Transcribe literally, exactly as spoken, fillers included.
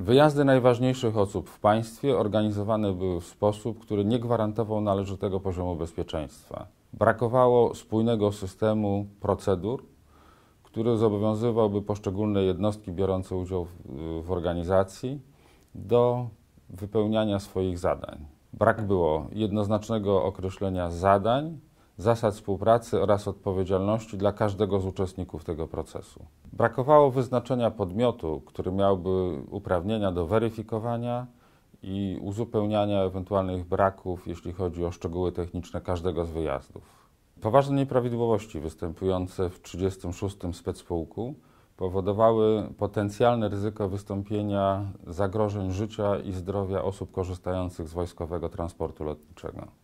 Wyjazdy najważniejszych osób w państwie organizowane były w sposób, który nie gwarantował należytego poziomu bezpieczeństwa. Brakowało spójnego systemu procedur, który zobowiązywałby poszczególne jednostki biorące udział w, w organizacji do wypełniania swoich zadań. Brak było jednoznacznego określenia zadań, zasad współpracy oraz odpowiedzialności dla każdego z uczestników tego procesu. Brakowało wyznaczenia podmiotu, który miałby uprawnienia do weryfikowania i uzupełniania ewentualnych braków, jeśli chodzi o szczegóły techniczne każdego z wyjazdów. Poważne nieprawidłowości występujące w trzydziestym szóstym specpułku powodowały potencjalne ryzyko wystąpienia zagrożeń życia i zdrowia osób korzystających z wojskowego transportu lotniczego.